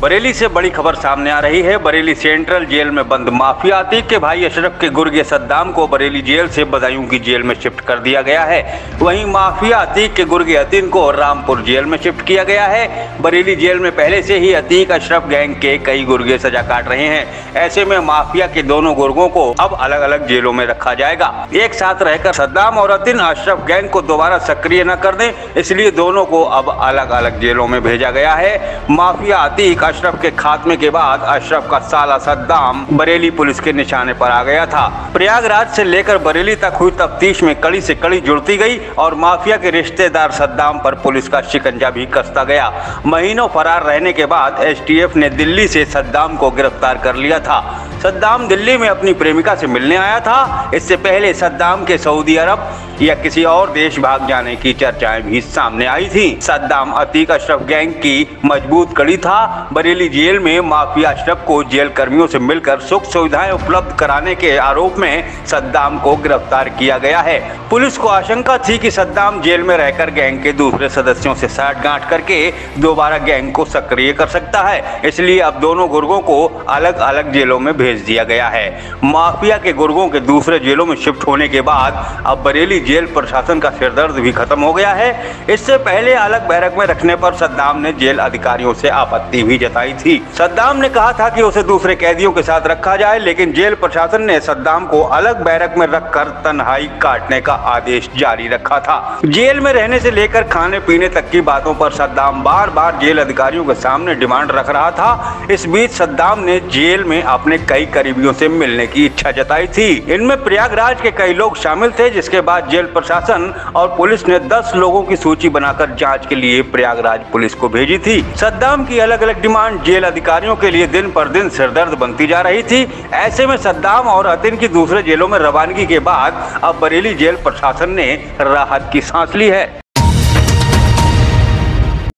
बरेली से बड़ी खबर सामने आ रही है। बरेली सेंट्रल जेल में बंद माफिया अतीक के भाई अशरफ के गुर्गे सद्दाम को बरेली जेल से बदायूं की जेल में शिफ्ट कर दिया गया है। वहीं माफिया अतीक के गुर्गे अतीन को रामपुर जेल में शिफ्ट किया गया है। बरेली जेल में पहले से ही अतीक अशरफ गैंग के कई गुर्गे सजा काट रहे हैं। ऐसे में माफिया के दोनों गुर्गों को अब अलग अलग जेलों में रखा जाएगा। एक साथ रहकर सद्दाम और अतीन अशरफ गैंग को दोबारा सक्रिय न कर दें, इसलिए दोनों को अब अलग अलग जेलों में भेजा गया है। माफिया अतीक अशरफ के खात्मे के बाद अशरफ का साला सद्दाम बरेली पुलिस के निशाने पर आ गया था। प्रयागराज से लेकर बरेली तक हुई तफ्तीश में कड़ी से कड़ी जुड़ती गई और माफिया के रिश्तेदार सद्दाम पर पुलिस का शिकंजा भी कसता गया। महीनों फरार रहने के बाद एसटीएफ ने दिल्ली से सद्दाम को गिरफ्तार कर लिया था। सद्दाम दिल्ली में अपनी प्रेमिका से मिलने आया था। इससे पहले सद्दाम के सऊदी अरब या किसी और देश भाग जाने की चर्चाएं भी सामने आई थी। सद्दाम अतीक अशरफ गैंग की मजबूत कड़ी था। बरेली जेल में माफिया अशरफ को जेल कर्मियों से मिलकर सुख सुविधाएं उपलब्ध कराने के आरोप में सद्दाम को गिरफ्तार किया गया है। पुलिस को आशंका थी कि सद्दाम जेल में रहकर गैंग के दूसरे सदस्यों से साठगांठ करके दोबारा गैंग को सक्रिय कर सकता है, इसलिए अब दोनों गुर्गों को अलग अलग जेलों में भेज दिया गया है। माफिया के गुर्गों के दूसरे जेलों में शिफ्ट होने के बाद अब बरेली जेल प्रशासन का सिरदर्द भी खत्म हो गया है। इससे पहले अलग बैरक में रखने पर सद्दाम ने जेल अधिकारियों से आपत्ति भी जताई थी। सद्दाम ने कहा था कि उसे दूसरे कैदियों के साथ रखा जाए, लेकिन जेल प्रशासन ने सद्दाम को अलग बैरक में रखकर तन्हाई काटने का आदेश जारी रखा था। जेल में रहने से लेकर खाने पीने तक की बातों पर सद्दाम बार बार जेल अधिकारियों के सामने डिमांड रख रहा था। इस बीच सद्दाम ने जेल में अपने कई करीबियों से मिलने की इच्छा जताई थी। इनमें प्रयागराज के कई लोग शामिल थे, जिसके बाद जेल प्रशासन और पुलिस ने 10 लोगों की सूची बनाकर जांच के लिए प्रयागराज पुलिस को भेजी थी। सद्दाम की अलग अलग डिमांड जेल अधिकारियों के लिए दिन पर दिन सिरदर्द बनती जा रही थी। ऐसे में सद्दाम और अतीन की दूसरे जेलों में रवानगी के बाद अब बरेली जेल प्रशासन ने राहत की सांस ली है।